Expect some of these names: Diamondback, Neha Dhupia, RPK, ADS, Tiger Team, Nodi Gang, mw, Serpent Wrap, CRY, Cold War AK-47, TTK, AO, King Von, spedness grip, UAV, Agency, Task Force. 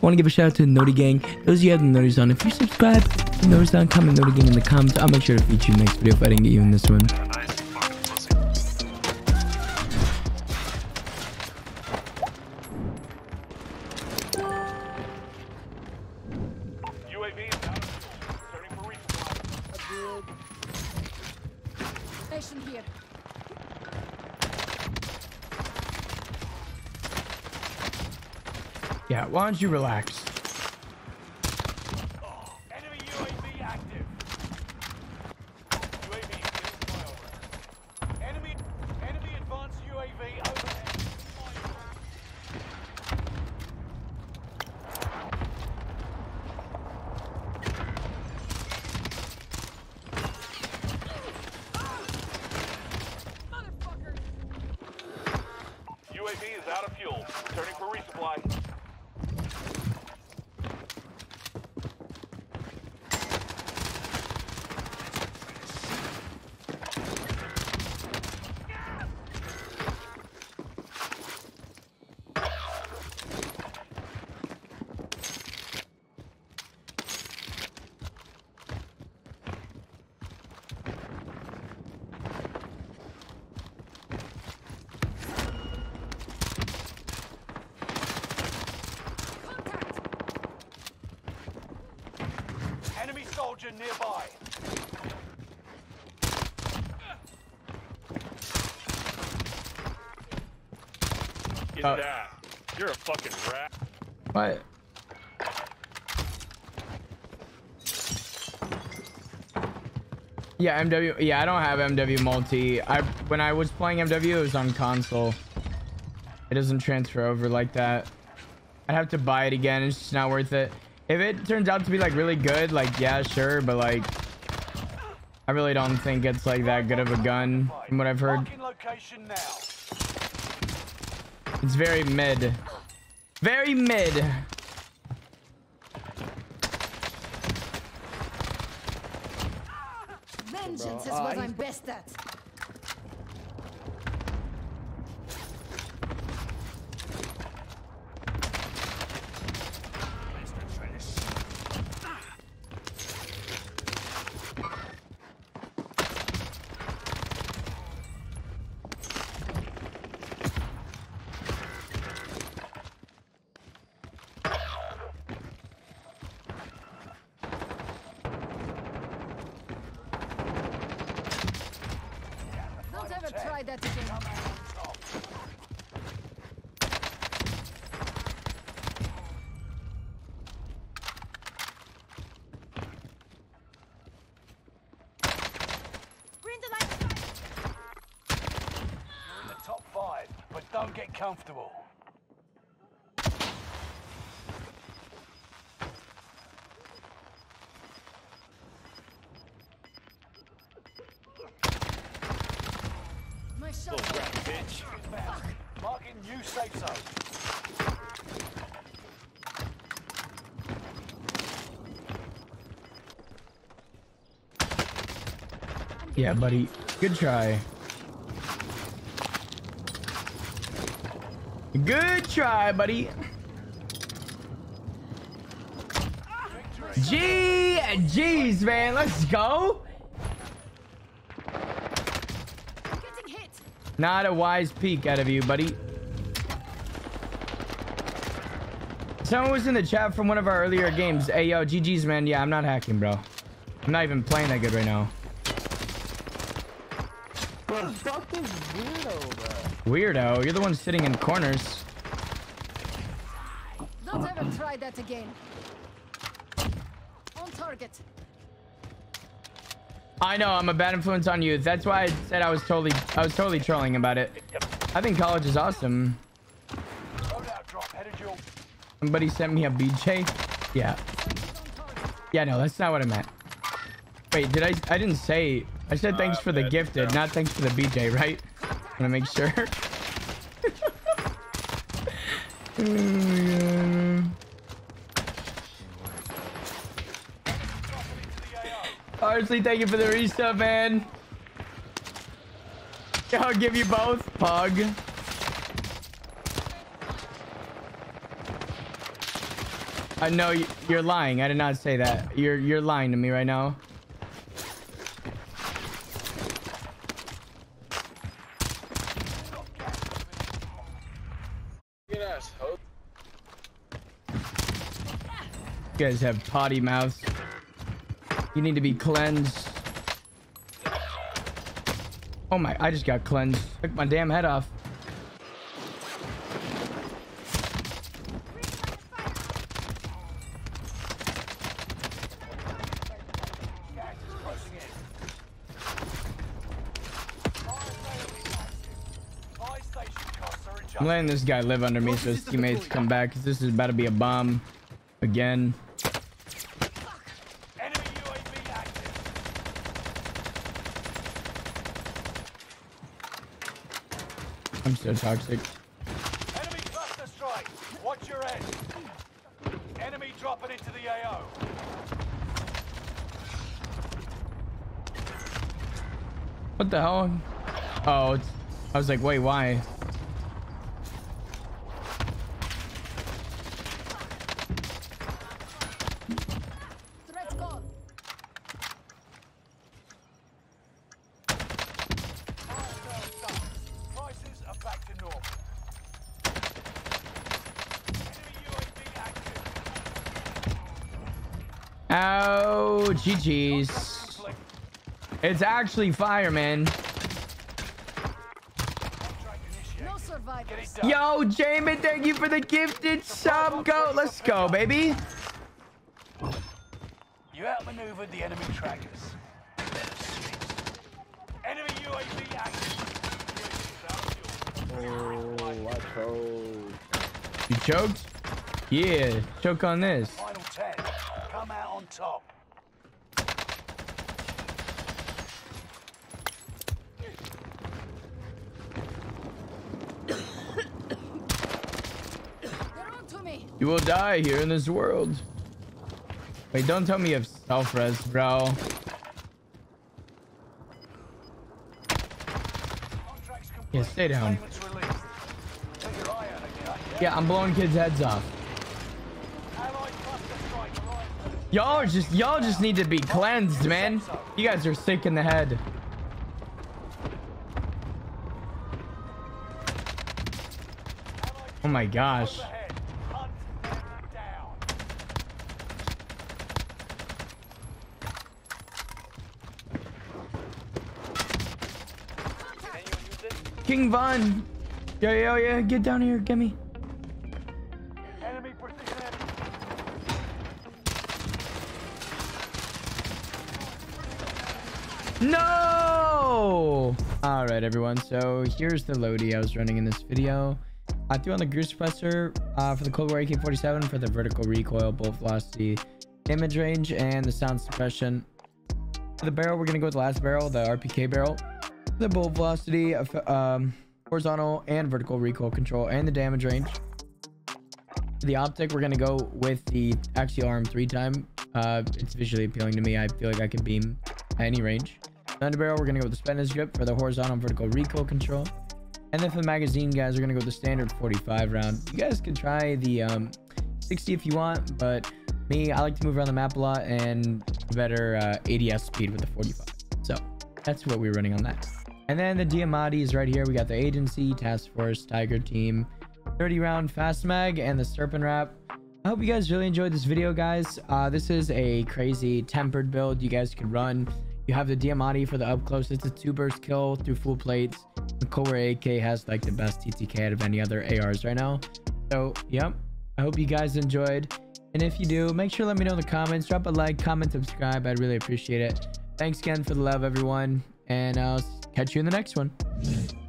I want to give a shout out to the Nodi Gang. Those of you who haven't noticed on, if you subscribe, notice on, comment Nodi Gang in the comments. I'll make sure to feature you next video if I didn't get you in this one. Yeah, why don't you relax? Enemy UAV active. UAV over. Enemy advanced UAV overhead. UAV is out of fuel. Returning for resupply. Soldier nearby. Get that. You're a fucking rat. What? Yeah, MW. Yeah, I don't have MW multi. When I was playing MW, it was on console. It doesn't transfer over like that. I'd have to buy it again. It's just not worth it. If it turns out to be like really good, like yeah, sure, but like I really don't think it's like that good of a gun from what I've heard. It's very mid. Very mid. Vengeance is what I'm best at. Try that again. We're in the line. You're in the top 5, but don't get comfortable. Little rat bitch. Marking new safe zone. Yeah, buddy. Good try. Good try, buddy. Gee, jeez, man. Let's go. Not a wise peek out of you, buddy. Someone was in the chat from one of our earlier games. Hey, yo, GG's, man. Yeah, I'm not hacking, bro. I'm not even playing that good right now. Bro, fuck this weirdo, bro. Weirdo? You're the one sitting in corners. Don't ever try that again. On target. I know I'm a bad influence on youth. That's why I said I was totally trolling about it. I think college is awesome. Somebody sent me a BJ. Yeah. Yeah, no, that's not what I meant. Wait, did I didn't say, I said thanks for the gifted, not thanks for the BJ, right? Wanna make sure. Honestly, thank you for the resub, man. I'll give you both, pug. I know you're lying. I did not say that. You're lying to me right now. You guys have potty mouths. You need to be cleansed. Oh my, I just got cleansed. Took my damn head off. I'm letting this guy live under me so his teammates come back, because this is about to be a bomb again. Enemy UAV active. I'm so toxic. Enemy cluster strike. Watch your head. Enemy dropping into the AO. What the hell? Oh, it's, I was like, wait, why? Oh, GG's. It's actually fire, man. Yo, Jamin, thank you for the gifted sub. Go. Let's go, baby. You outmaneuvered the enemy trackers. Enemy UAV active. Oh, I choked. You choked? Yeah, choke on this. Come out on top. You will die here in this world. Wait, don't tell me you have self-res, bro. Yeah, stay down. Yeah, I'm blowing kids' heads off. Y'all just need to be cleansed, man. You guys are sick in the head. Oh my gosh. King Von. Yo, yo, yeah. Get down here. Get me. No! All right, everyone. So here's the loadie I was running in this video. I threw on the goose suppressor for the Cold War AK-47 for the vertical recoil, bolt velocity, damage range, and the sound suppression. For the barrel, we're going to go with the last barrel, the RPK barrel. The bolt velocity, horizontal and vertical recoil control, and the damage range. For the optic, we're going to go with the axial arm 3 time. It's visually appealing to me. I feel like I can beam at any range. Underbarrel, we're gonna go with the spedness grip for the horizontal and vertical recoil control, and then for the magazine, guys, we're gonna go with the standard 45 round. You guys can try the 60 if you want, but me, I like to move around the map a lot and better ADS speed with the 45. So that's what we're running on that. And then the Diamondback is right here. We got the Agency, Task Force, Tiger Team, 30 round fast mag, and the Serpent Wrap. I hope you guys really enjoyed this video, guys. This is a crazy tempered build you guys could run. You have the Diamante for the up close. It's a 2-burst kill through full plates. The Cold War AK has like the best TTK out of any other ARs right now. So yep, I hope you guys enjoyed, and if you do, make sure to let me know in the comments. Drop a like, comment, subscribe. I'd really appreciate it. Thanks again for the love, everyone, and I'll catch you in the next one.